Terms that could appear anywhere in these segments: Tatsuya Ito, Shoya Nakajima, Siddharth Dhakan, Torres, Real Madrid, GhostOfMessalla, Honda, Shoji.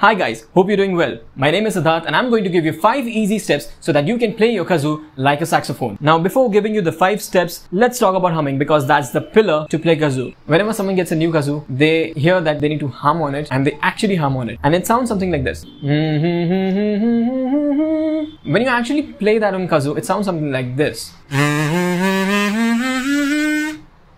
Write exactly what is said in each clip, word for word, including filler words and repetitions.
Hi guys, hope you're doing well. My name is Siddharth and I'm going to give you five easy steps so that you can play your kazoo like a saxophone. Now before giving you the five steps, let's talk about humming because that's the pillar to play kazoo. Whenever someone gets a new kazoo, they hear that they need to hum on it and they actually hum on it. And it sounds something like this. When you actually play that on kazoo, it sounds something like this.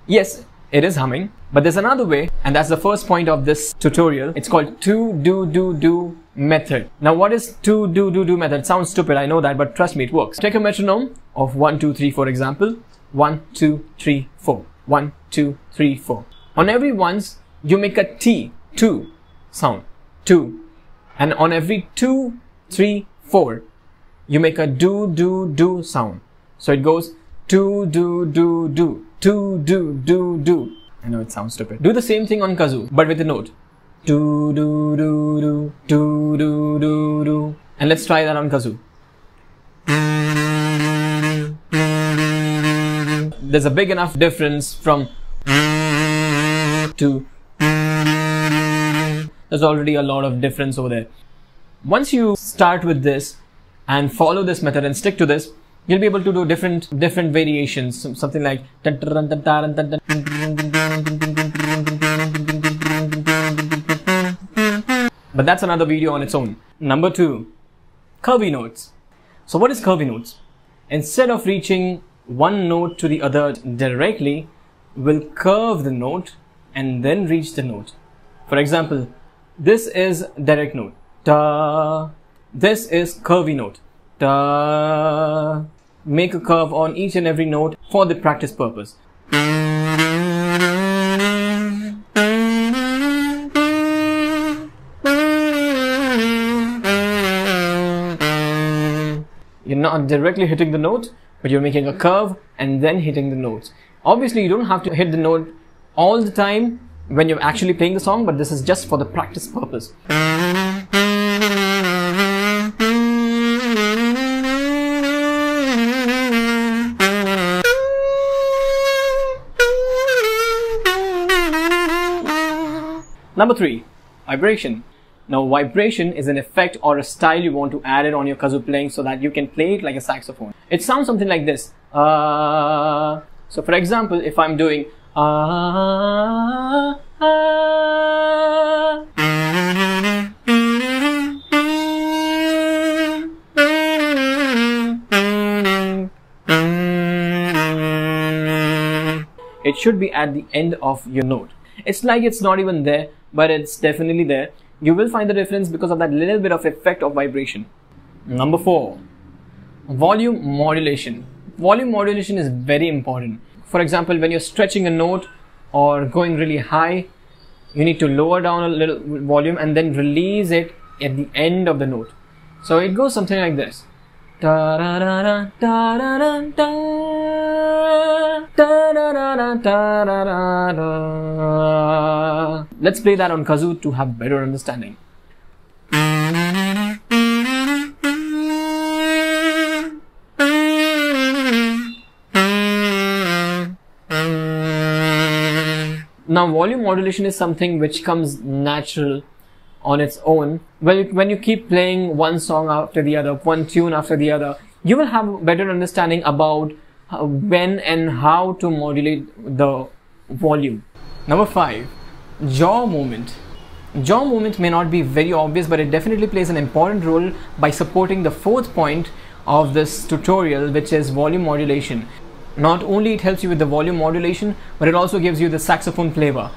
Yes, it is humming. But there's another way, and that's the first point of this tutorial. It's called to-do-do-do method. Now what is to-do-do-do method? It sounds stupid, I know that, but trust me, it works. Take a metronome of one, two, three, for example. one, two, three, four. one, two, three, four. On every ones, you make a T, two sound. two. And on every two, three, four, you make a do-do-do sound. So it goes to-do-do-do, to-do-do-do. I know it sounds stupid. Do the same thing on kazoo, but with a note. Do do do do do do do do. And let's try that on kazoo. There's a big enough difference from to. There's already a lot of difference over there. Once you start with this and follow this method and stick to this, you'll be able to do different different variations, something like. But that's another video on its own. Number two, curvy notes. So what is curvy notes? Instead of reaching one note to the other directly, we'll curve the note and then reach the note. For example, this is direct note. Ta. This is curvy note. Ta. Make a curve on each and every note for the practice purpose. You're not directly hitting the note, but you're making a curve and then hitting the notes. Obviously, you don't have to hit the note all the time when you're actually playing the song, but this is just for the practice purpose. Number three, vibration. Now vibration is an effect or a style you want to add it on your kazoo playing so that you can play it like a saxophone. It sounds something like this. Uh, so for example, if I'm doing uh, uh, it should be at the end of your note. It's like it's not even there, but it's definitely there. You will find the difference because of that little bit of effect of vibration. Number four, volume modulation. Volume modulation is very important. For example, when you're stretching a note or going really high, you need to lower down a little volume and then release it at the end of the note. So it goes something like this. Let's play that on kazoo to have better understanding. Now volume modulation is something which comes natural on its own. When you keep playing one song after the other, one tune after the other, you will have a better understanding about when and how to modulate the volume. Number five, jaw movement. Jaw movement may not be very obvious, but it definitely plays an important role by supporting the fourth point of this tutorial, which is volume modulation. Not only it helps you with the volume modulation, but it also gives you the saxophone flavor.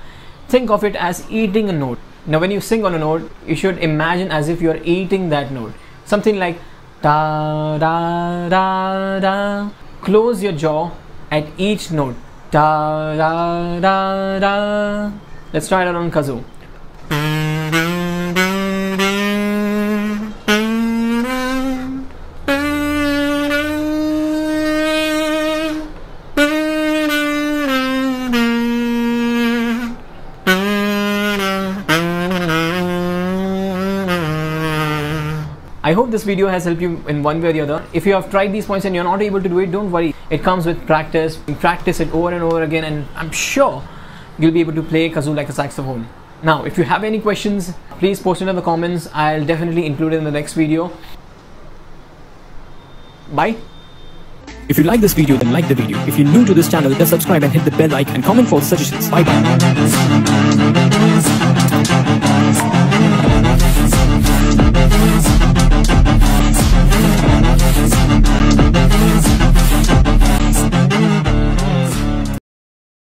Think of it as eating a note. Now when you sing on a note, you should imagine as if you are eating that note. Something like da da da da. Close your jaw at each note. Da da da da. Let's try that on kazoo. I hope this video has helped you in one way or the other. If you have tried these points and you're not able to do it, don't worry. It comes with practice. You practice it over and over again and I'm sure you'll be able to play kazoo like a saxophone. Now, if you have any questions, please post it in the comments. I'll definitely include it in the next video. Bye. If you like this video, then like the video. If you're new to this channel, then subscribe and hit the bell icon and comment for suggestions. Bye bye.